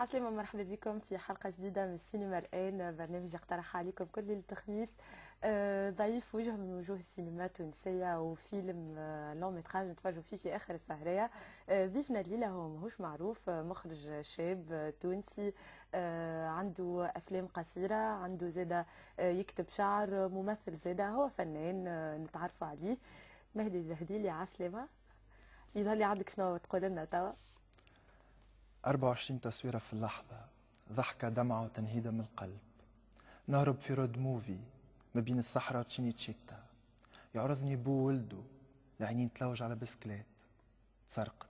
عسلامة، مرحبا بكم في حلقة جديدة من السينما الآن، برنامج يقترح عليكم كل الخميس ضيف وجه من وجوه السينما التونسية وفيلم لون متراج نتفرجوا فيه في آخر السهرية. ضيفنا الليلة هو ماهوش معروف، مخرج شاب تونسي، عنده أفلام قصيرة، عنده زادة يكتب شعر، ممثل زادة، هو فنان نتعرفوا عليه. مهدي زهديلي، عسلامة. يظهر لي عندك شنو تقول لنا توا؟ 24 تصويرة في اللحظة، ضحكة دمعة وتنهيدة من القلب. نهرب في رود موفي ما بين الصحراء وتشينيتشيتا، يعرضني بو وولده، العينين تلوج على بسكليت، تسرقت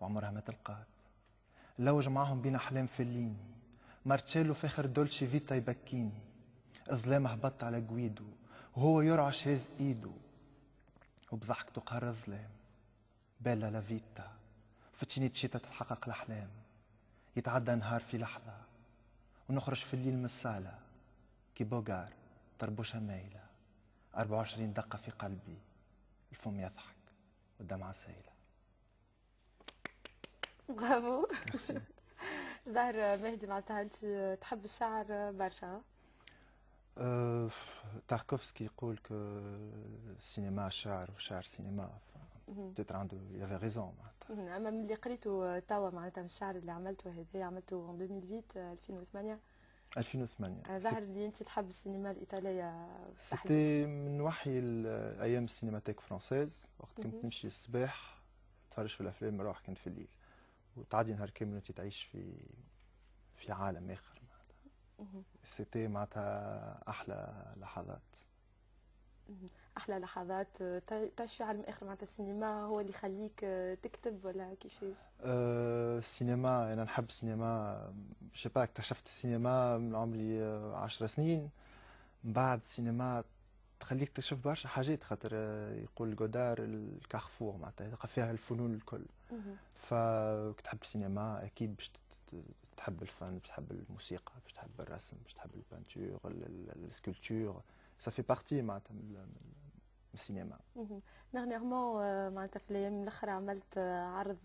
وعمرها ما تلقات. نلوج معاهم بين أحلام فيليني، مارتشيلو فاخر دولشي فيتا يبكيني. الظلام هبط على جويدو وهو يرعش هاز إيده، وبضحكته قهر الظلام. بيلا لا فيتا، في تشينيتشيتا تتحقق الأحلام. يتعدى نهار في لحظة ونخرج في الليل من الصالة، كي بوغار طربوشة مايلة. 24 دقة في قلبي، الفم يضحك والدمعة سايلة. برافو. ظهر مهدي، معناتها أنت تحب الشعر برشا؟ تاركوفسكي يقول كو السينما شعر وشعر سينما، بتيتر عنده يافي ريزون معناتها. أما ملي قريته توا معناتها من الشعر اللي عملته هذايا، عملته في 2008 2008 ظهر لي أنت تحب السينما الإيطالية. سيتي من وحي أيام السينماتيك فرونسيز، وقت كنت نمشي الصباح نتفرج في الأفلام نروح كنت في الليل، وتعدي نهار كامل وأنت تعيش في عالم آخر معناتها. سيتي معناتها أحلى لحظات. أحلى لحظات تعيش في عالم آخر، معناتها السينما هو اللي يخليك تكتب ولا كيفاش؟ السينما، أنا نحب السينما، مش با اكتشفت السينما من عمري 10 سنين، من بعد السينما تخليك تكتشف برشا حاجات، خاطر يقول جودار الكارفور معناتها تلقى فيها الفنون الكل. فكي تحب السينما أكيد باش تحب الفن، باش تحب الموسيقى، باش تحب الرسم، باش تحب البانتور، السكولبتور. Ça fait partie معناتها من السينما. dernièrement معناتها في الايام الاخرى عملت عرض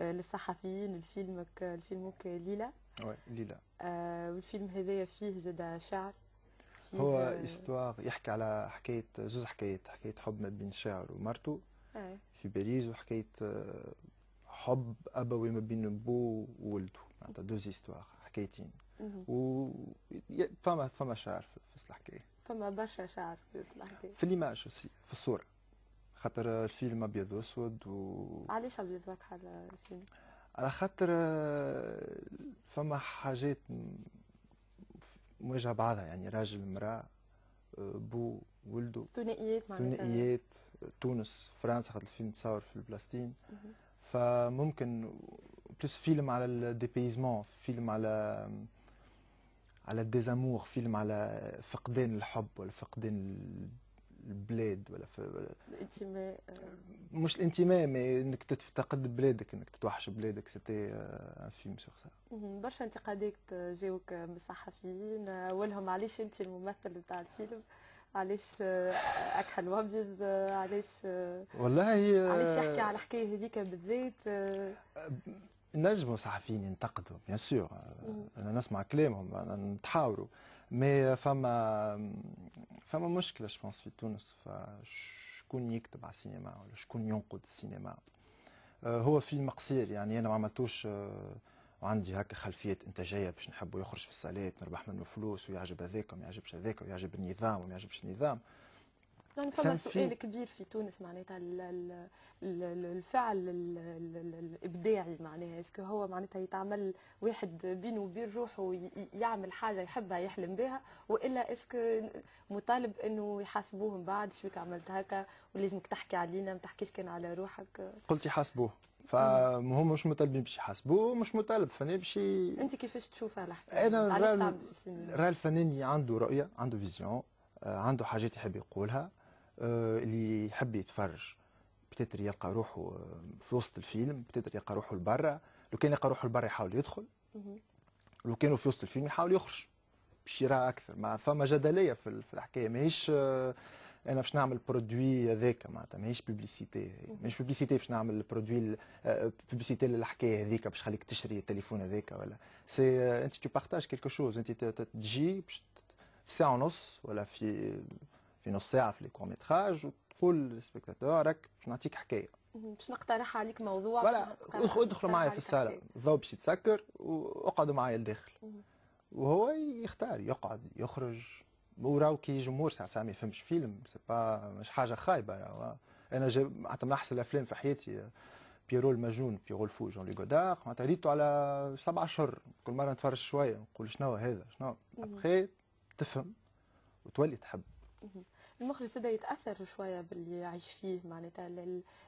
للصحفيين لفيلمك، الفيلمك ليلى. وي ليلى. والفيلم هذايا فيه زاد شعر. هو استوار يحكي على حكايه، زوز حكايات، حكايه حب ما بين شاعر ومرته في باريس، وحكايه حب ابوي ما بين بو وولده، معناتها دوز استوار، حكايتين. و فما شعر في الحكايه، فما برشا شعر في الحكايه، في ليماج في الصوره، خاطر الفيلم ابيض واسود. و علاش ابيض وكحل الفيلم؟ على خاطر فما حاجات مواجهه بعضها، يعني راجل امراه بو ولده، ثنائيات معناتها، ثنائيات تونس فرنسا، خاطر الفيلم تصور في البلاستين. فممكن بلس فيلم على الديبيزمون، فيلم على الديزامور، فيلم على فقدان الحب ولا فقدان البلاد ولا الانتماء، مش الانتماء، ما انك تفتقد بلادك، انك تتوحش بلادك. سيتي ان فيلم سوغ سا. برشا انتقادات جاوك من الصحفيين، ولهم علاش انت الممثل بتاع الفيلم، علاش اكحل وابيض، علاش والله علاش يحكي على الحكايه هذيك بالذات؟ نجموا صحفيين ينتقدوا بيان سور، انا نسمع كلامهم، أنا نتحاوروا، مي فما مشكله جوبونس في تونس، فشكون يكتب على السينما ولا شكون ينقد السينما. هو فيلم قصير، يعني انا ما عملتوش وعندي هكا خلفية إنتاجية باش نحبوا يخرج في الصالات نربح منه فلوس، ويعجب هذاك وما يعجبش هذاك، ويعجب النظام وما يعجبش النظام. يعني فما سؤال كبير في تونس معناتها الفعل الإبداعي، معناها اسكو هو معناتها يتعمل واحد بينه وبين روحه يعمل حاجة يحبها يحلم بها، وإلا اسكو مطالب أنه يحاسبوه من بعد شويك عملت هكا ولازمك تحكي علينا، ما تحكيش كان على روحك. قلت يحاسبوه، فهم مش مطالبين باش يحاسبوه، مش مطالب فنان باش. انت كيفاش تشوفها الحكايه؟ انا راه الفنان عنده رؤيه، عنده فيزيون، عنده حاجات يحب يقولها، اللي يحب يتفرج بتاتر يلقى روحه في وسط الفيلم، بتاتر يلقى روحه لبرا، لو كان يلقى روحه لبرا يحاول يدخل، لو كانوا في وسط الفيلم يحاول يخرج باش يرى اكثر. ما فما جدليه في الحكايه، ماهيش انا باش نعمل برودوي هذاك، معناتها ماهيش بوبليسيتي، ماهيش بوبليسيتي باش نعمل برودوي بوبليسيتي للحكايه هذيك باش خليك تشري التليفون هذاك ولا سي انت تو بارتاج كيلكو شوز، انت تجي باش في ساعه ونص ولا في نص ساعه في لي كور ميتراج وتقول للسبيكتاتور راك باش نعطيك حكايه، باش نقترح عليك موضوع ولا ادخلوا معايا في الصاله، الضوء باش يتسكر واقعدوا معايا لداخل، وهو يختار يقعد يخرج. وراو كي جمهور ساعة ما يفهمش فيلم، سي با مش حاجه خايبه. انا معناتها من احسن الافلام في حياتي بيرو المجنون، بيرو الفو، جون لوي غودار، معناتها ريتو على 7 أشهر، كل مره نتفرج شويه نقول شنو هذا شنو، ابخي تفهم وتولي تحب. المخرج زاد يتاثر شويه باللي يعيش فيه، معناتها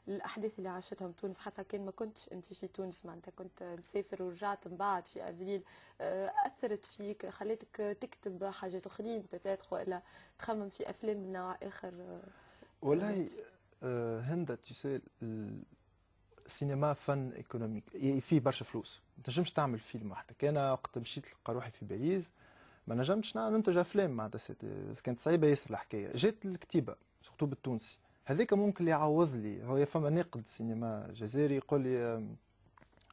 الاحداث اللي عاشتهم تونس، حتى كان ما كنتش انت في تونس، معناتها كنت مسافر ورجعت من بعد في افريل، اثرت فيك خلاتك تكتب حاجات اخرين بتاتخ، والا تخمم في افلام من نوع اخر؟ والله هند تسال السينما فن ايكونوميك، فيه برشا فلوس، ما تنجمش تعمل فيلم وحدك. انا وقت مشيت لقى روحي في باريس ما نجمتش ننتج افلام، معناتها كانت صعيبه ياسر الحكايه. جات الكتيبه سورتو بالتونسي، هذاك ممكن اللي يعوض لي. هو فما ناقد سينما جزائري يقول لي،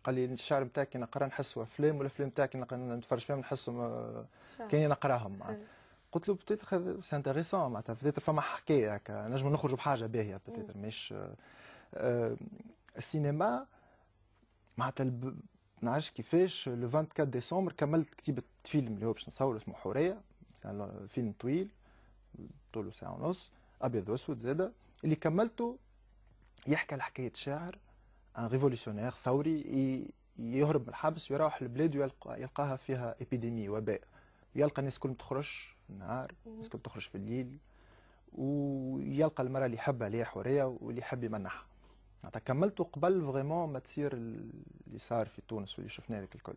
قال لي الشعر نتاعك كي نقرا نحسوا افلام، والافلام نتاعك كي نتفرج فيهم نحسوا كي نقراهم. قلت له بتيتر سي انتريسون، معناتها بتيتر فما حكايه هكا نجم نخرجوا بحاجه باهيه بتيتر. مش السينما معناتها ما نعرفش كيفاش لو 24 ديسمبر كملت كتيبه فيلم اللي هو باش نصور اسمه حوريه، فيلم طويل طوله 1.5 ساعة، ابيض واسود زاده، اللي كملته يحكي على حكايه شاعر ان ريفولوسيونير ثوري يهرب من الحبس ويروح للبلاد ويلقاها فيها ايبيديمي، وباء، يلقى الناس كلهم تخرج في النهار، الناس كلهم تخرج في الليل، ويلقى المراه اللي يحبها اللي هي حوريه واللي يحب يمنحها. معناتها كملته قبل فريمون ما تصير اللي صار في تونس واللي شفناه هذاك الكل.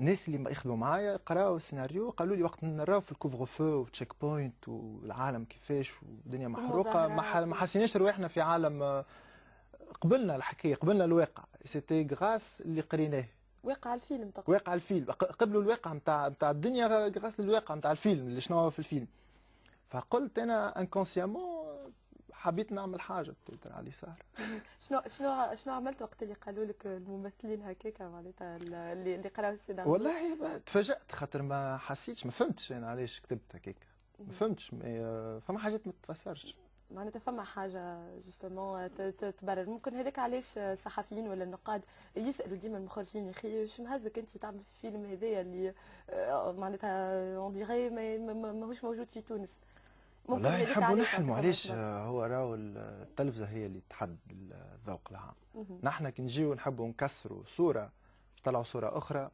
الناس اللي يخدموا معايا قراوا السيناريو قالوا لي وقت نراو في الكوفغ فو وتشيك بوينت والعالم كيفاش والدنيا محروقه، ما حسيناش رواحنا في عالم، قبلنا الحكايه، قبلنا الواقع. سيتي غراس اللي قريناه، واقع الفيلم تقصد؟ واقع الفيلم، قبلوا الواقع نتاع الدنيا غراس للواقع نتاع الفيلم اللي شنو في الفيلم. فقلت انا انكونسيامون حبيت نعمل حاجه بتاعت علي سهر. شنو شنو شنو عملت وقت اللي قالوا لك الممثلين هكاكا، معناتها اللي قراو السيناريو؟ والله تفاجأت، خاطر ما حسيتش، ما فهمتش انا علاش كتبت هكاكا، ما فهمتش، فما حاجات ما تتفسرش، معناتها فما حاجه جوستومون تبرر. ممكن هذاك علاش الصحفيين ولا النقاد يسالوا ديما المخرجين، يا اخي شو مهزك انت تعمل الفيلم هذايا اللي معناتها اون ديغي ماهوش موجود في تونس؟ والله نحبوا نحلموا، علاش هو راهو التلفزه هي اللي تحد الذوق العام. نحن كي نجيو نحبوا نكسروا صوره طلعوا صوره اخرى،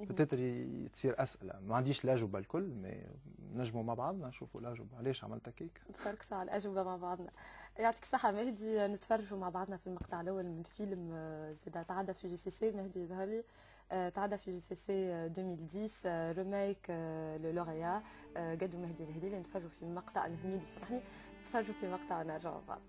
بتدري تصير اسئله، ما عنديش الاجوبه الكل، نجموا مع بعضنا نشوفوا الاجوبه، علاش عملت هكاك؟ نتفركسوا على الاجوبه مع بعضنا. يعطيك الصحه مهدي، نتفرجوا مع بعضنا في المقطع الاول من فيلم زاد تعدى في جي سي سي، مهدي زهري تعدى في جي سي سي 2010 ريميك لو لوريا قدو مهدي الهديلي. نتفرجوا في مقطع الهميلي، سامحني، نتفرجوا في مقطع ونرجعوا بعض.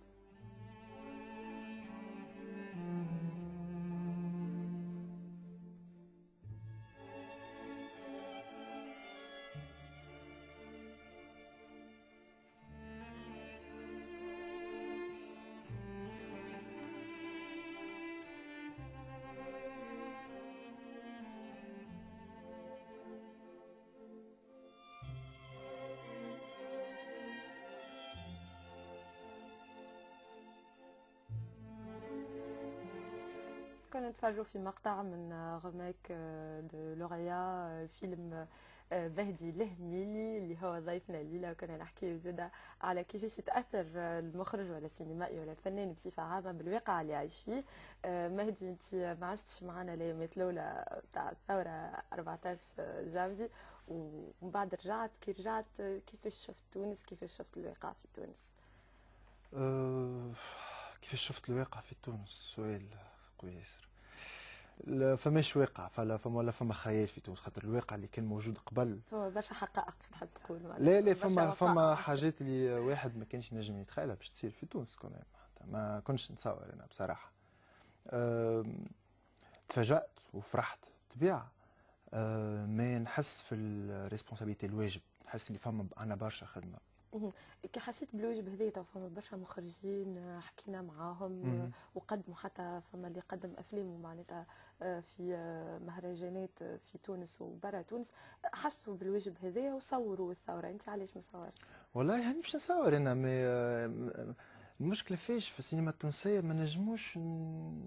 نتفرجوا في مقطع من ريميك دو لوريا فيلم مهدي الهميلي اللي هو ضيفنا الليله، وكنا نحكيو زاده على كيفاش يتاثر المخرج ولا السينمائي ولا الفنان بصفه عامه بالواقع اللي عايش فيه. مهدي انت ما عشتش معنا الايامات الاولى تاع الثوره 14 جانفي، ومن بعد رجعت، كي رجعت كيفاش شفت تونس، كيفاش شفت الواقع في تونس؟ كيفاش شفت الواقع في تونس؟ سؤال ياسر. فماش واقع، فما خيال في تونس، خاطر الواقع اللي كان موجود قبل فما برشا حقائق تحب تقول؟ لا، فما حاجات اللي واحد ما كانش ينجم يتخيلها باش تصير في تونس، ما كنتش نتصور انا بصراحه. تفاجأت وفرحت طبيعه، ما نحس في الريسبونسابيلتي، الواجب، نحس اللي فما انا برشا خدمه، كي حسيت بالواجب هذايا فما برشا مخرجين حكينا معاهم وقدموا حتى فما اللي قدم افلامه معناتها في مهرجانات في تونس وبرا تونس، حسوا بالواجب هذايا وصوروا الثوره، انت علاش ما صورتش؟ والله يعني باش نصور انا، المشكله فاش في السينما التونسيه ما نجموش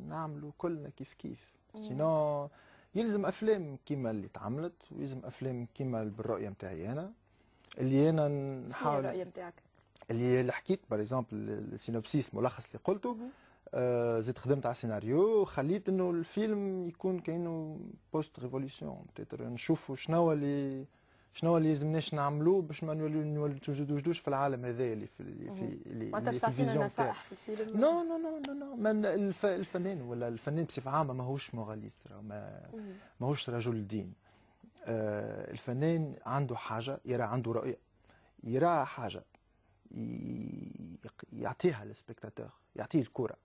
نعملوا كلنا كيف كيف، سينو يلزم افلام كيما اللي تعملت ويلزم افلام كيما بالرؤيه نتاعي انا اللي انا نحاول. الرؤيه نتاعك اللي حكيت باغ اكزومبل السينوبسيس ملخص اللي قلته، زيد خدمت على السيناريو، خليت انه الفيلم يكون كانه بوست ريفوليسيون، نشوفوا شنو اللي لازمناش نعملوه باش ما نوجدوش في العالم هذا اللي في اللي ما تعرفش تعطينا نصائح في الفيلم. نو نو نو نو نو الفنان ولا الفنان بصفه عامه ماهوش موراليست، ماهوش رجل دين. الفنان عنده حاجه، يرى عنده رؤيه، يرى حاجه يعطيها للسبيكتاتور، يعطيه الكره،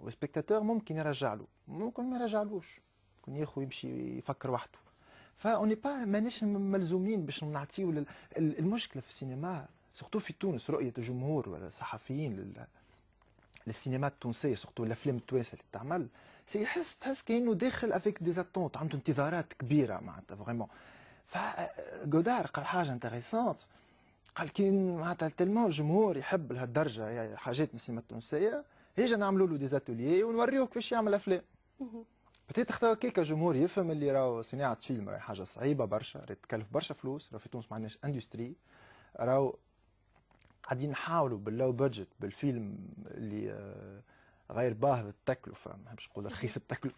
والسبيكتاتور ممكن يرجع له ممكن ما يرجعلوش، ممكن ياخذ يمشي يفكر وحده. فأوني با ماناش ملزومين باش نعطيو المشكله في السينما سورتو في تونس، رؤيه الجمهور ولا الصحفيين للسينما التونسيه سورتو الافلام التوانسه اللي تعمل تحس كانه داخل افيك ديزاتونت، عنده انتظارات كبيره معناتها فريمون. فغودار قال حاجه انتريسونت، قال كي معناتها تلمو الجمهور يحب لهالدرجه يعني حاجات من السينما التونسيه، هيجا نعملوا له ديزاتوليي ونوريوه كيفاش يعمل افلام. بتيت تختار كيك جمهور يفهم اللي راهو صناعه فيلم راهي حاجه صعيبه برشا، راهي تكلف برشا فلوس، راهو في تونس ما عندناش اندستري، راهو قاعدين نحاولوا باللو بادجت بالفيلم اللي غير باهظ التكلفه، ما نحبش نقول رخيص التكلفه